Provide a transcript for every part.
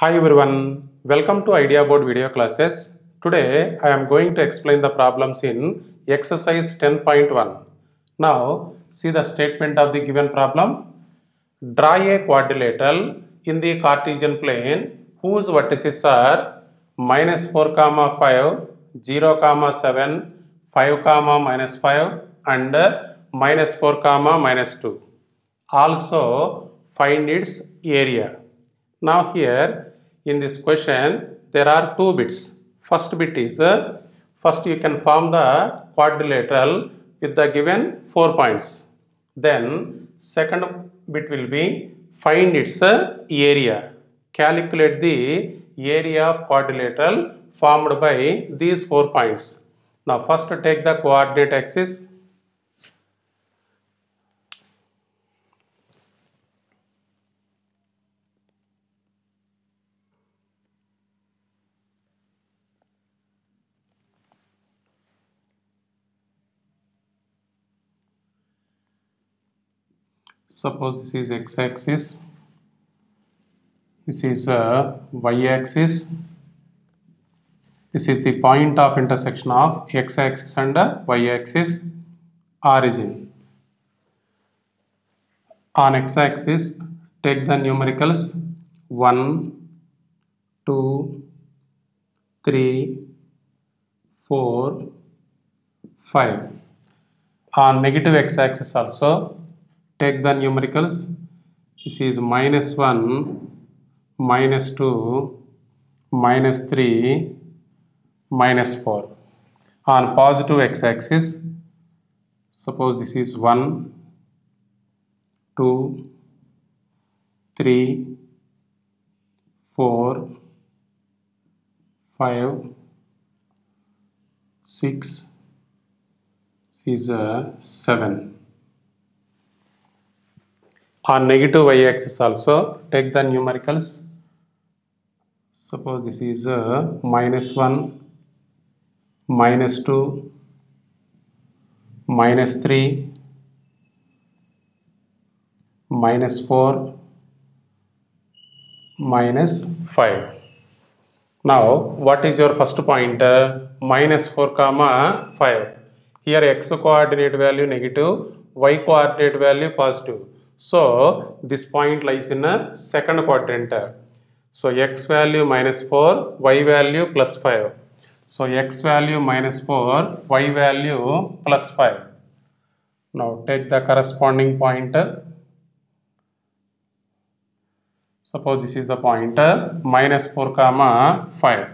Hi everyone, welcome to IdeaBoard video classes. Today I am going to explain the problems in exercise 10.1. Now see the statement of the given problem. Draw a quadrilateral in the Cartesian plane whose vertices are (-4, 5, 0, 7, 5, -5 and (-4, -2). Also find its area. Now here in this question there are two bits. First bit is first you can form the quadrilateral with the given 4 points. Then second bit will be find its area. Calculate the area of quadrilateral formed by these 4 points. Now first take the coordinate axis. Suppose this is x-axis, this is y-axis, this is the point of intersection of x-axis and y-axis, origin. On x-axis, take the numericals 1, 2, 3, 4, 5. On negative x-axis also, take the numericals, this is -1, -2, -3, -4. On positive x-axis, suppose this is 1, 2, 3, 4, 5, 6, this is 7. On negative y-axis also, take the numericals. Suppose this is -1, -2, -3, -4, -5. Now, what is your first point? -4, 5. Here x coordinate value negative, y coordinate value positive. So this point lies in a second quadrant. So x value -4, y value +5. So x value -4, y value +5. Now take the corresponding point. Suppose this is the point -4, 5.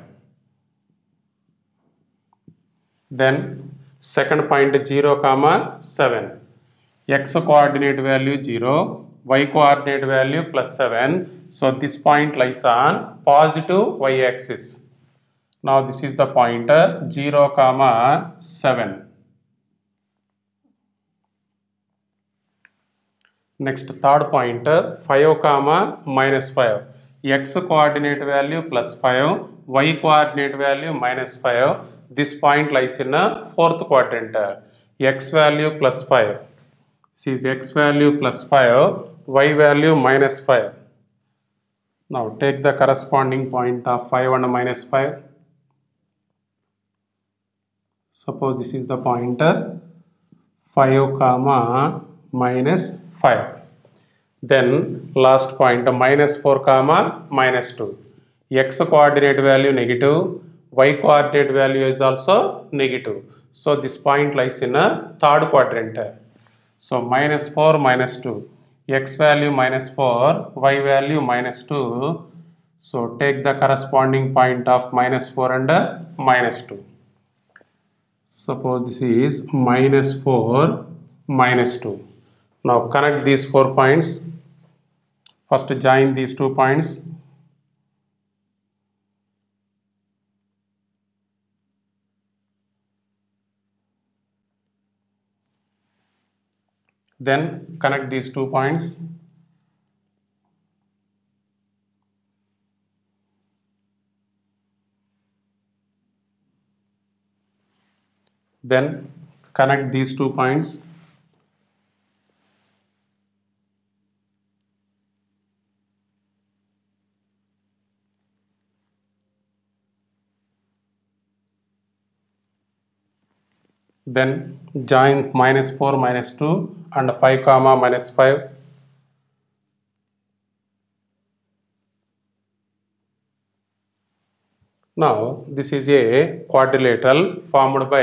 Then second point 0, 7. X coordinate value 0, y coordinate value +7. So this point lies on positive y axis. Now this is the point 0, 7. Next third point 5, -5. X coordinate value +5, y coordinate value -5. This point lies in a fourth quadrant. X value +5. This is x value +5, y value -5. Now take the corresponding point of 5 and -5. Suppose this is the point 5, -5. Then last point -4, -2. X coordinate value negative, y coordinate value is also negative. So this point lies in a third quadrant. So -4, -2, x value -4, y value -2. So take the corresponding point of -4 and -2. Suppose this is -4, -2. Now connect these 4 points. First join these 2 points. Then connect these 2 points. Then connect these 2 points. Then join -4, -2 and 5, -5. Now this is a quadrilateral formed by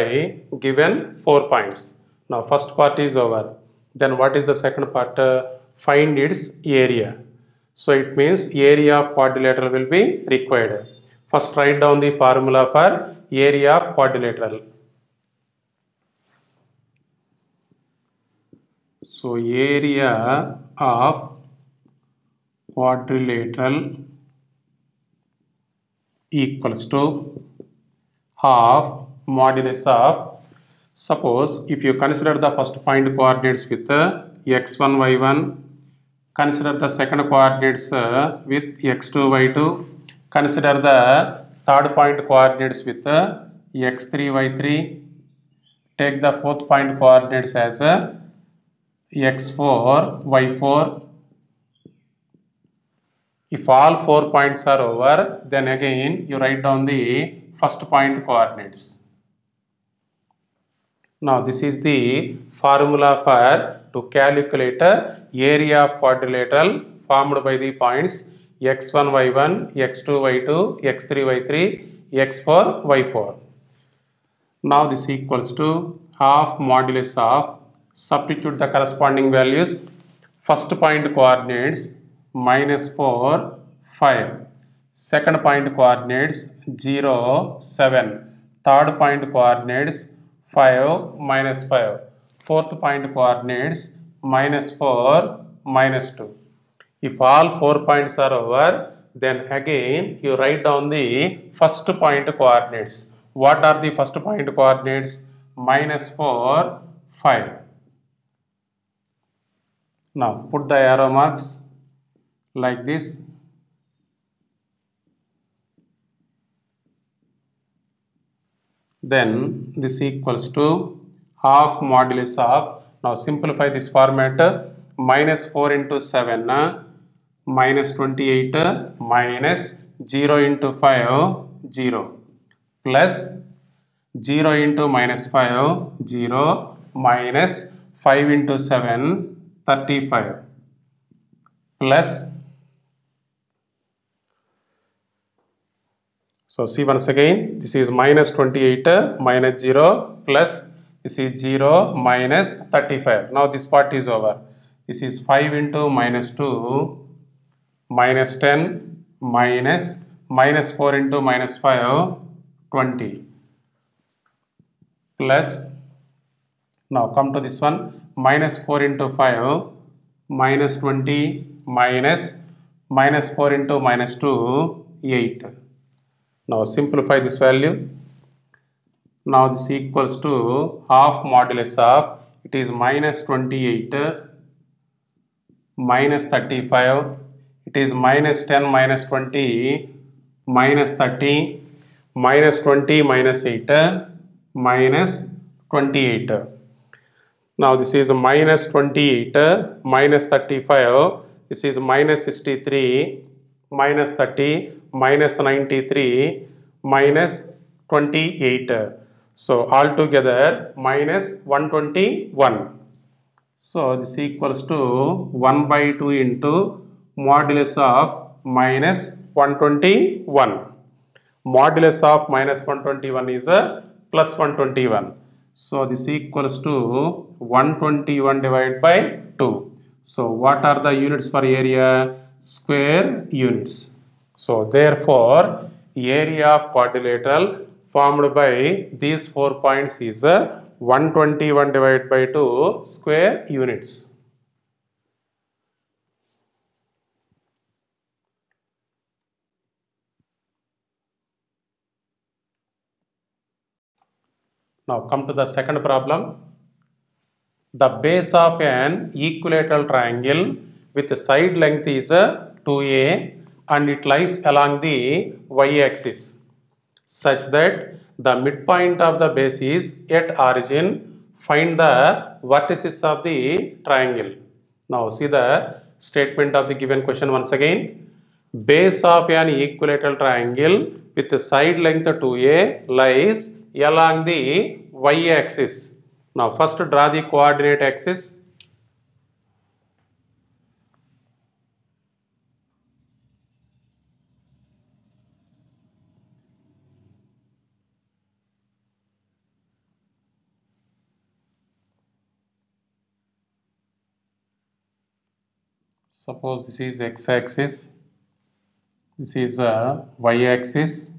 given 4 points. Now first part is over. Then what is the second part? Find its area. So it means area of quadrilateral will be required. First write down the formula for area of quadrilateral. So area of quadrilateral equals to half modulus of, suppose if you consider the first point coordinates with x1, y1, consider the second coordinates with x2, y2, consider the third point coordinates with x3, y3, take the fourth point coordinates as x4, y4. If all 4 points are over, then again you write down the first point coordinates. Now this is the formula for to calculate area of quadrilateral formed by the points x1, y1, x2, y2, x3, y3, x4, y4. Now this equals to half modulus of, substitute the corresponding values, first point coordinates -4, 5, second point coordinates 0, 7, third point coordinates 5, -5, fourth point coordinates -4, -2. If all 4 points are over, then again you write down the first point coordinates. What are the first point coordinates? -4, 5. Now put the arrow marks like this. Then this equals to half modulus of, now simplify this format, -4 into 7, -28, -0 into 5, 0, plus 0 into -5, 0, -5 into 7, 35, plus. So see once again, this is -28, -0, plus this is 0, -35. Now this part is over. This is 5 into -2, -10, -4 into -5, 20, plus. Now come to this one, -4 into 5, -20, -4 into -2, 8. Now simplify this value. Now this equals to half modulus of, it is -28, -35, it is -10, -20, -30, -20, -8, -28. Now this is -28, -35, this is -63, -30, -93, -28. So altogether -121. So this equals to 1/2 into modulus of -121. Modulus of -121 is +121. So this equals to 121 divided by 2. So what are the units for area? Square units. So therefore area of quadrilateral formed by these 4 points is 121 divided by 2 square units. Now come to the second problem. The base of an equilateral triangle with the side length is 2a and it lies along the y-axis such that the midpoint of the base is at origin. Find the vertices of the triangle. Now see the statement of the given question once again. Base of an equilateral triangle with the side length 2a lies along the y-axis Now first draw the coordinate axis. Suppose this is x-axis, this is y-axis,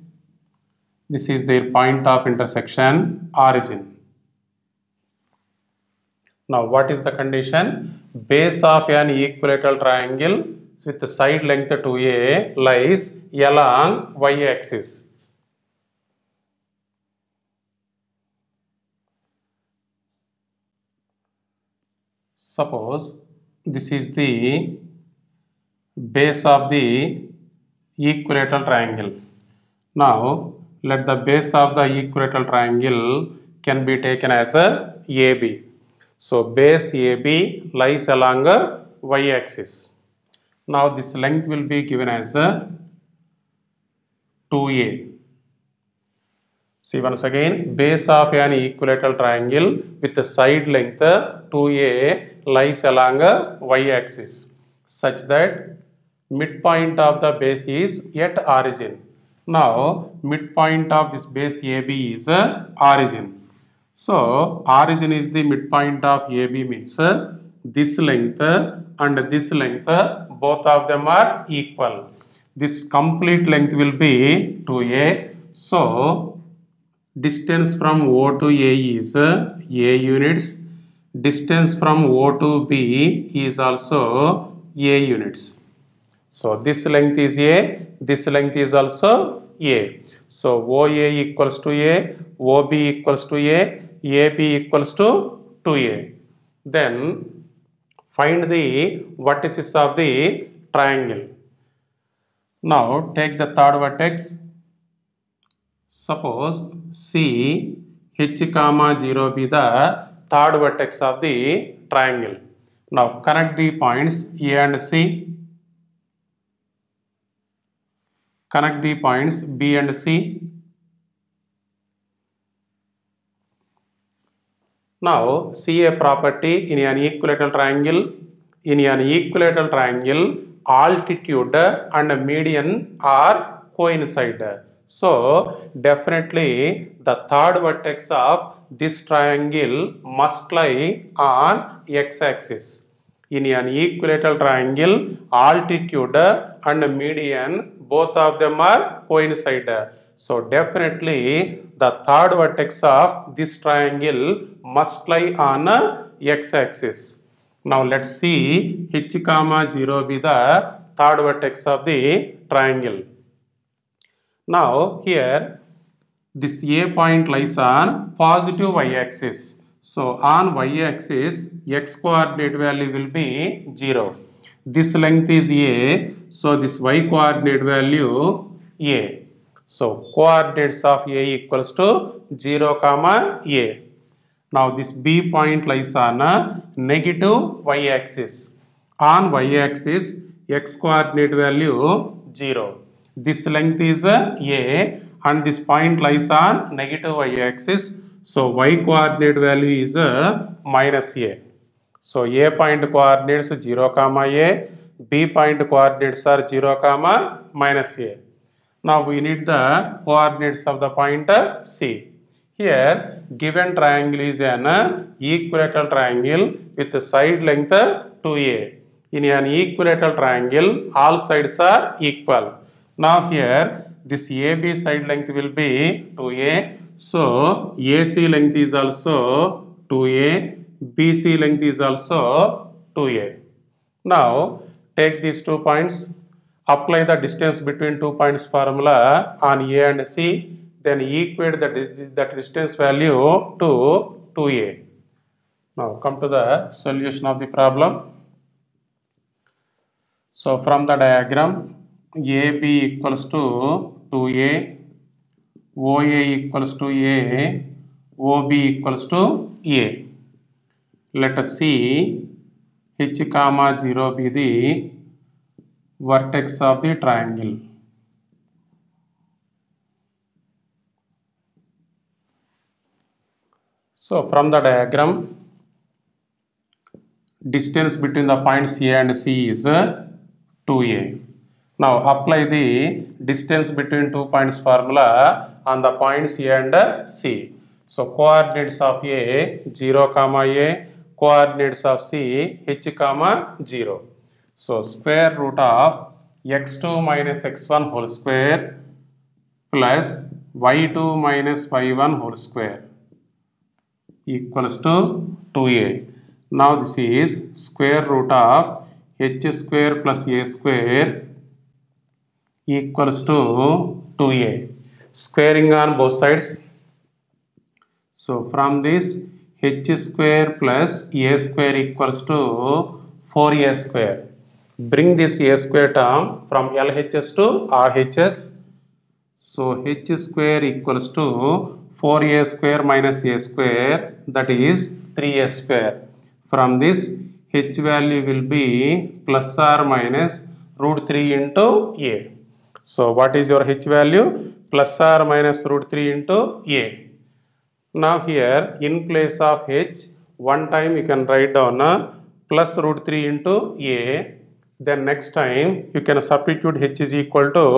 this is their point of intersection, origin. Now what is the condition? Base of an equilateral triangle with the side length 2a lies along y-axis. Suppose this is the base of the equilateral triangle. Now let the base of the equilateral triangle can be taken as a AB. So base AB lies along a y-axis. Now this length will be given as a 2a. See once again, base of an equilateral triangle with a side length 2a lies along a y-axis such that midpoint of the base is at origin. Now midpoint of this base AB is origin. So origin is the midpoint of AB means this length and this length both of them are equal. This complete length will be 2a. So distance from O to A is A units. Distance from O to B is also A units. So this length is A, this length is also A. So OA equals to A, OB equals to A, AB equals to 2A. Then find the vertices of the triangle. Now take the third vertex. Suppose C, H, 0 be the third vertex of the triangle. Now connect the points A and C. Connect the points B and C. Now see a property in an equilateral triangle. In an equilateral triangle, altitude and median are coincide. So definitely the third vertex of this triangle must lie on x-axis. In an equilateral triangle, altitude and median both of them are coincide. So definitely the third vertex of this triangle must lie on x-axis. Now let's see H, 0 be the third vertex of the triangle. Now here this A point lies on positive y-axis. So on y-axis x coordinate value will be 0. This length is A, so this y coordinate value A. So coordinates of A equals to 0, A. Now this B point lies on a negative y-axis. On y-axis x coordinate value 0. This length is A and this point lies on negative y-axis. So y coordinate value is minus A. So A point coordinates 0, A. B point coordinates are 0, -A. Now we need the coordinates of the point C. Here given triangle is an equilateral triangle with a side length 2A. In an equilateral triangle, all sides are equal. Now here this AB side length will be 2A, so AC length is also 2A, BC length is also 2A. Now take these 2 points, apply the distance between 2 points formula on A and C, then equate that distance value to 2A. Now come to the solution of the problem. So from the diagram, AB equals to 2A, OA equals to A, OB equals to A. Let us see H, 0 be the vertex of the triangle. So from the diagram, distance between the points A and C is 2A. Now apply the distance between two points formula on the points A and C. So coordinates of A 0, A, coordinates of C h, 0. So square root of x2 minus x1 whole square plus y2 minus y1 whole square equals to 2a. Now this is square root of h square plus a square equals to 2a. Squaring on both sides. So from this h square plus a square equals to 4a square. Bring this a square term from LHS to RHS. So h square equals to 4a square minus a square, that is 3a square. From this h value will be plus or minus root 3 into a. So what is your h value? Plus or minus root 3 into a. Now here in place of h, one time you can write down plus root 3 into a. Then next time you can substitute h is equal to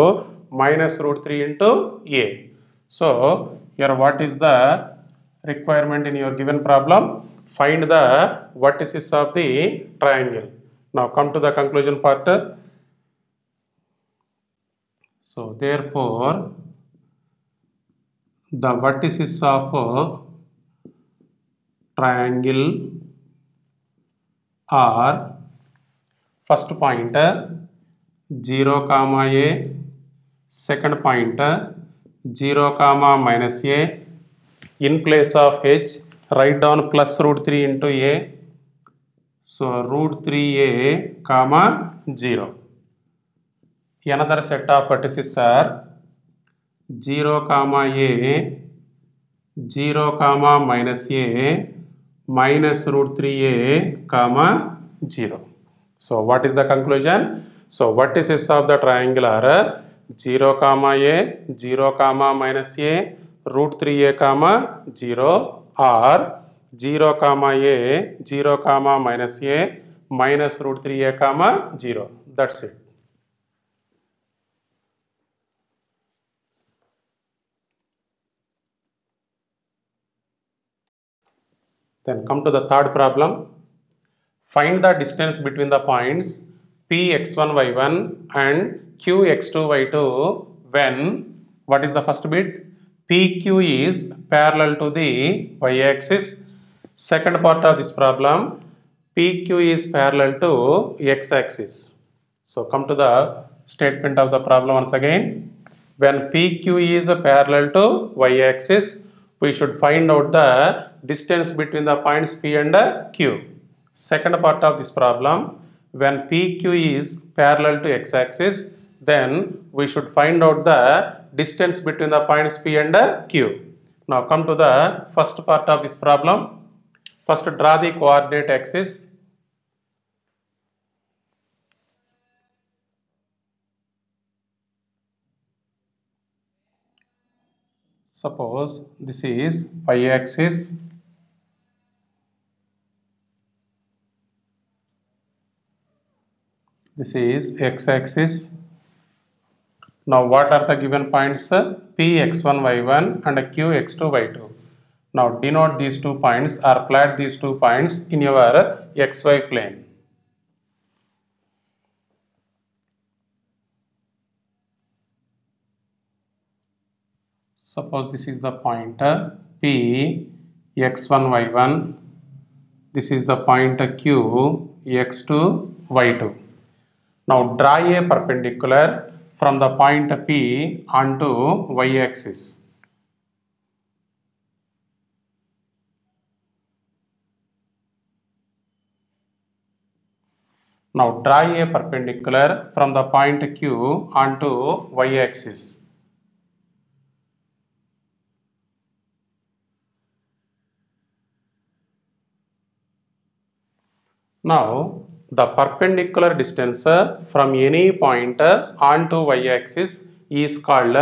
minus root 3 into a. So here what is the requirement in your given problem? Find the vertices of the triangle. Now come to the conclusion part. So therefore the vertices of a triangle are, first point 0, A, second point 0, -A. In place of h, write down plus root 3 into a. So root 3a, 0. Another set of vertices are 0, A, 0, -A, minus root 3a, 0. So what is the conclusion? So vertices of the triangle are 0, A, 0, -A, root 3a, 0, or 0, A, 0, -A, minus root 3a, 0. That's it. Then come to the third problem. Find the distance between the points P x1 y1 and Q x2 y2 when, what is the first bit? PQ is parallel to the y-axis. Second part of this problem, PQ is parallel to x-axis. So come to the statement of the problem once again. When PQ is parallel to y-axis, we should find out the distance between the points P and Q. Second part of this problem, when PQ is parallel to x-axis, then we should find out the distance between the points P and Q. Now come to the first part of this problem. First draw the coordinate axis. Suppose this is y-axis. This is x-axis. Now what are the given points? P x1 y1 and Q x2 y2. Now denote these 2 points or plot these 2 points in your xy plane. Suppose this is the point P x1 y1. This is the point Q x2 y2. Now draw a perpendicular from the point P onto y-axis. Now draw a perpendicular from the point Q onto y-axis. Now the perpendicular distance from any point onto y-axis is called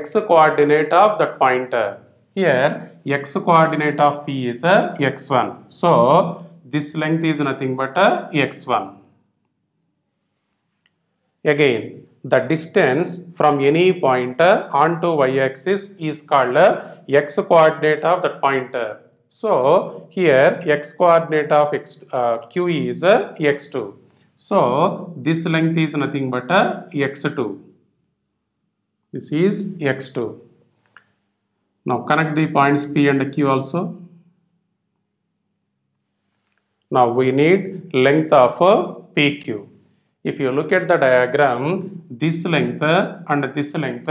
x coordinate of that point. Here x coordinate of P is x1. So this length is nothing but x1. Again, the distance from any point onto y-axis is called x coordinate of that point. So here x coordinate of q is x2. So this length is nothing but x2. This is x2. Now connect the points P and Q also. Now we need length of PQ. If you look at the diagram, this length and this length,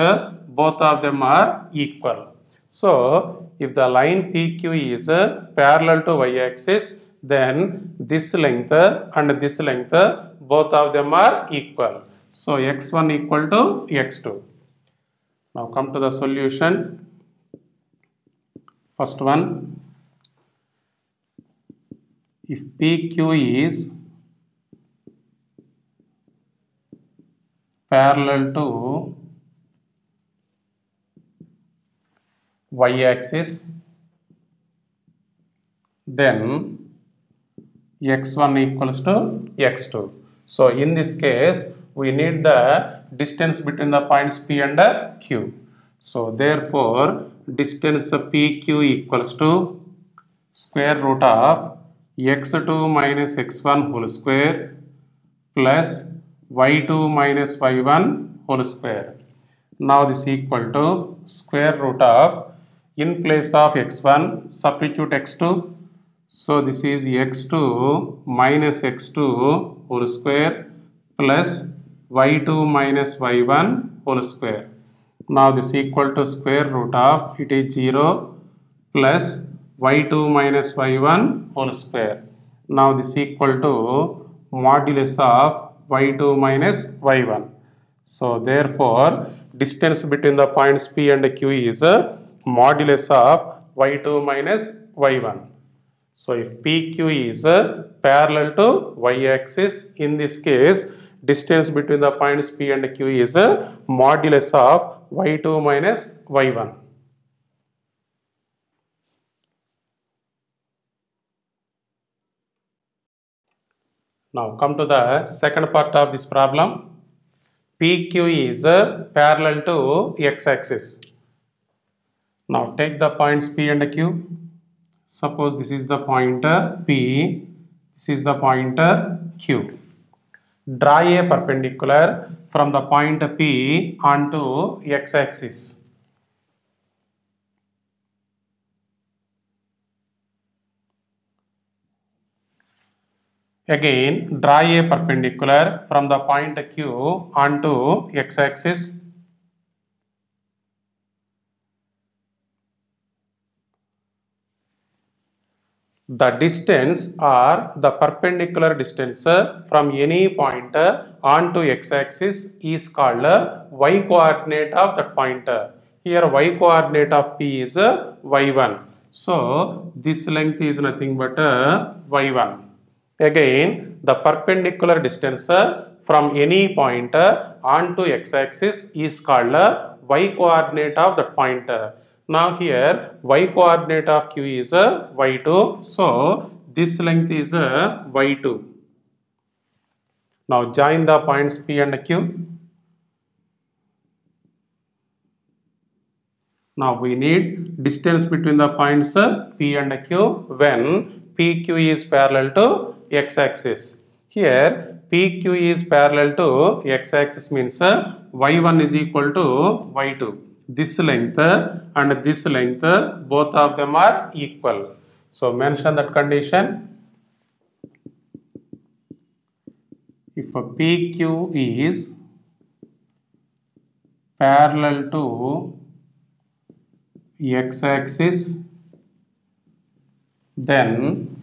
both of them are equal. So if the line PQ is parallel to y-axis, then this length and this length, both of them are equal. So x1 equal to x2. Now come to the solution. First one, if PQ is parallel to y-axis, then x1 equals to x2. So in this case, we need the distance between the points P and Q. So therefore, distance PQ equals to square root of x2 minus x1 whole square plus y2 minus y1 whole square. Now this is equal to square root of, in place of x1 substitute x2. So this is x2 minus x2 whole square plus y2 minus y1 whole square. Now this is equal to square root of, it is 0 plus y2 minus y1 whole square. Now this is equal to modulus of y2 minus y1. So therefore, distance between the points P and Q is modulus of y2 minus y1. So if PQ is parallel to y-axis, in this case, distance between the points P and Q is modulus of y2 minus y1. Now come to the second part of this problem. PQ is parallel to x-axis. Now take the points P and Q. Suppose this is the point P, this is the point Q. Draw a perpendicular from the point P onto x-axis. Again, draw a perpendicular from the point Q onto x-axis. The distance or the perpendicular distance from any point onto x-axis is called y-coordinate of that point. Here y-coordinate of P is y1. So this length is nothing but y1. Again, the perpendicular distance from any point onto x-axis is called y-coordinate of that point. Now here, y-coordinate of Q is y2. So this length is y2. Now join the points P and Q. Now we need distance between the points P and Q when PQ is parallel to x-axis. Here PQ is parallel to x-axis means y1 is equal to y2. This length and this length, both of them are equal. So mention that condition. If PQ is parallel to x-axis, then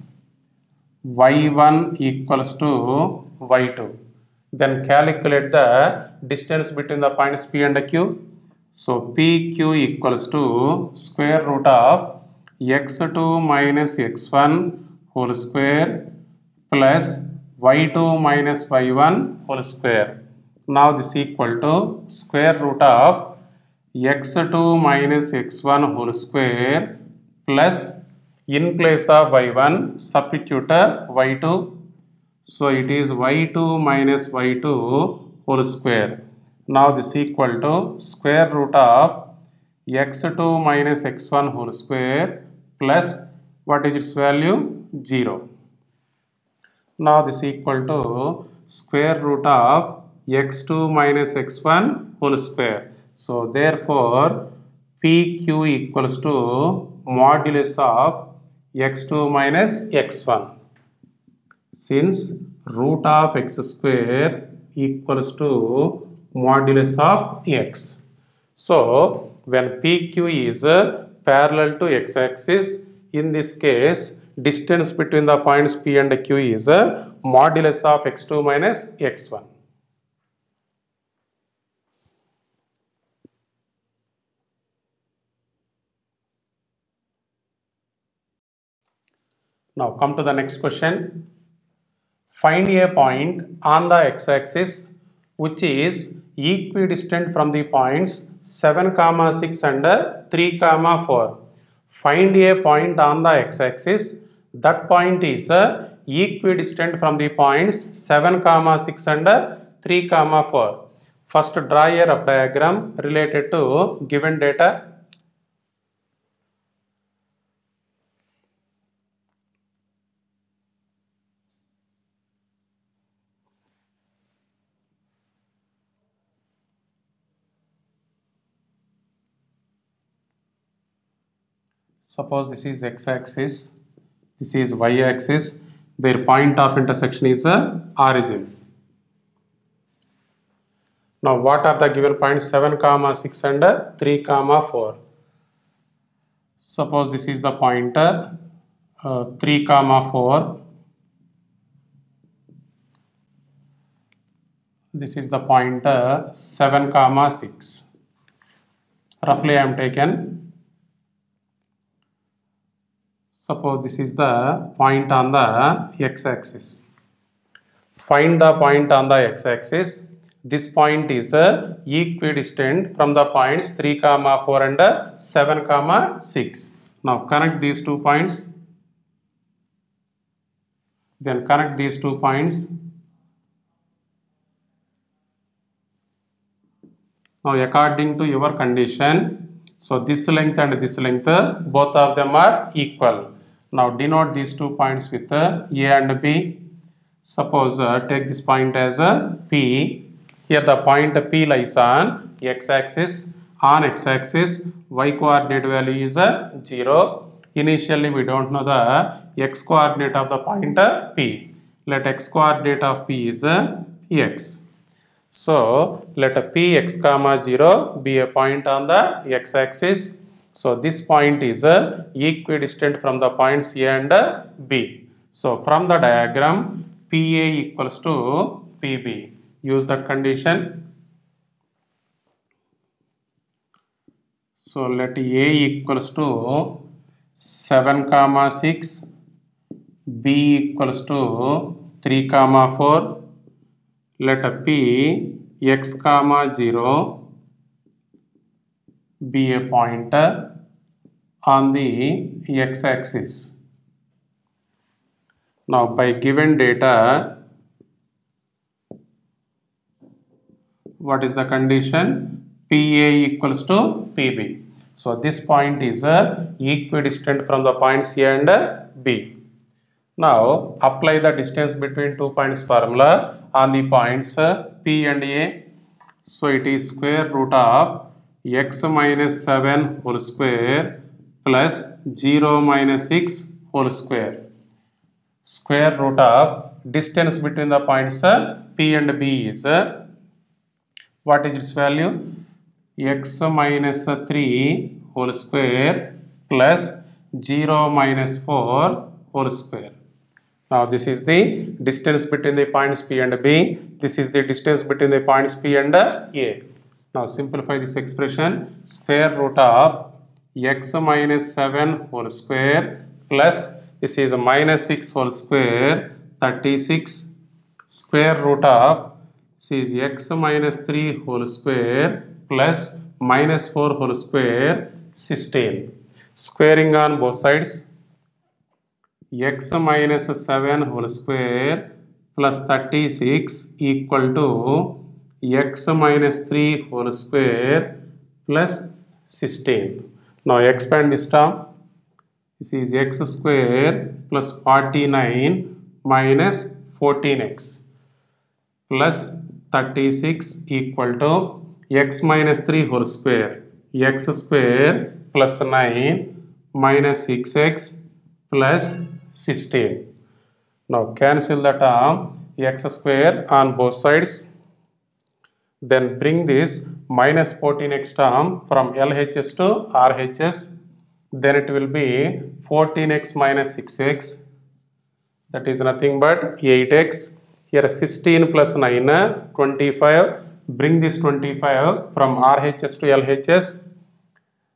y1 equals to y2. Then calculate the distance between the points P and Q. So PQ equals to square root of x2 minus x1 whole square plus y2 minus y1 whole square. Now this is equal to square root of x2 minus x1 whole square plus in place of y1 substitute y2. So it is y2 minus y2 whole square. Now this is equal to square root of x2 minus x1 whole square plus what is its value? 0. Now this is equal to square root of x2 minus x1 whole square. So therefore PQ equals to modulus of x2 minus x1, since root of x square equals to modulus of x. So when PQ is parallel to x axis, in this case distance between the points P and Q is modulus of x2 minus x1. Now come to the next question. Find a point on the x-axis which is equidistant from the points 7, 6 and 3, 4. Find a point on the x-axis. That point is equidistant from the points 7, 6 and 3, 4. First, draw a rough diagram related to given data. Suppose this is x-axis, this is y-axis, their point of intersection is origin. Now what are the given points 7, 6 and 3, 4. Suppose this is the point 3, 4. This is the point 7, 6. Roughly I am taken. Suppose this is the point on the x-axis. Find the point on the x-axis. This point is equidistant from the points 3, 4 and 7, 6. Now connect these 2 points. Then connect these 2 points. Now according to your condition, so this length and this length, both of them are equal. Now denote these 2 points with A and B. Suppose take this point as P. Here the point P lies on x-axis. On x-axis, y-coordinate value is 0. Initially we don't know the x-coordinate of the point P. Let x-coordinate of P is x. So let P(x, 0) be a point on the x-axis. So this point is equidistant from the points A and B. So from the diagram, PA equals to PB. Use that condition. So let A equals to 7, 6, B equals to 3, 4. Let P(x, 0) be a point on the x-axis. Now by given data, what is the condition? PA equals to PB. So this point is equidistant from the points A and B. Now apply the distance between 2 points formula on the points P and A. So it is square root of x minus 7 whole square plus 0 minus 6 whole square. Square root of distance between the points P and B is, what is its value? X minus 3 whole square plus 0 minus 4 whole square. Now this is the distance between the points P and B. This is the distance between the points P and A. Now simplify this expression. Square root of x minus 7 whole square plus, this is minus 6 whole square, 36. Square root of, this is x minus 3 whole square plus minus 4 whole square, 16. squaring on both sides, x minus 7 whole square plus 36 equal to x minus 3 whole square plus 16. Now expand this term. This is x square plus 49 minus 14x plus 36 equal to x minus 3 whole square, x square plus 9 minus 6x plus 16. Now cancel the term x square on both sides. Then bring this minus 14x term from LHS to RHS. Then it will be 14x minus 6x. That is nothing but 8x. Here 16 plus 9, 25. Bring this 25 from RHS to LHS.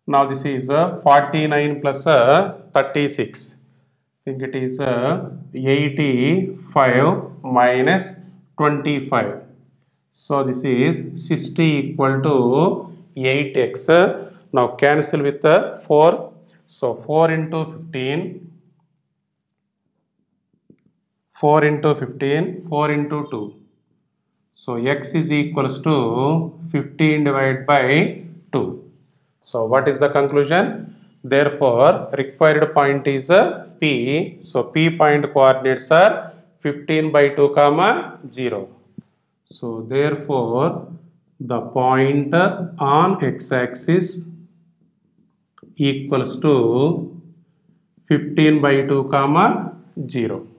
Now this is 49 plus 36. I think it is 85 minus 25. So this is 60 equal to 8x. Now cancel with 4. So 4 into 15. 4 into 15, 4 into 2. So x is equals to 15 divided by 2. So what is the conclusion? Therefore required point is P. So P point coordinates are 15 by 2 comma 0. So therefore the point on x-axis equals to 15 by 2 comma 0.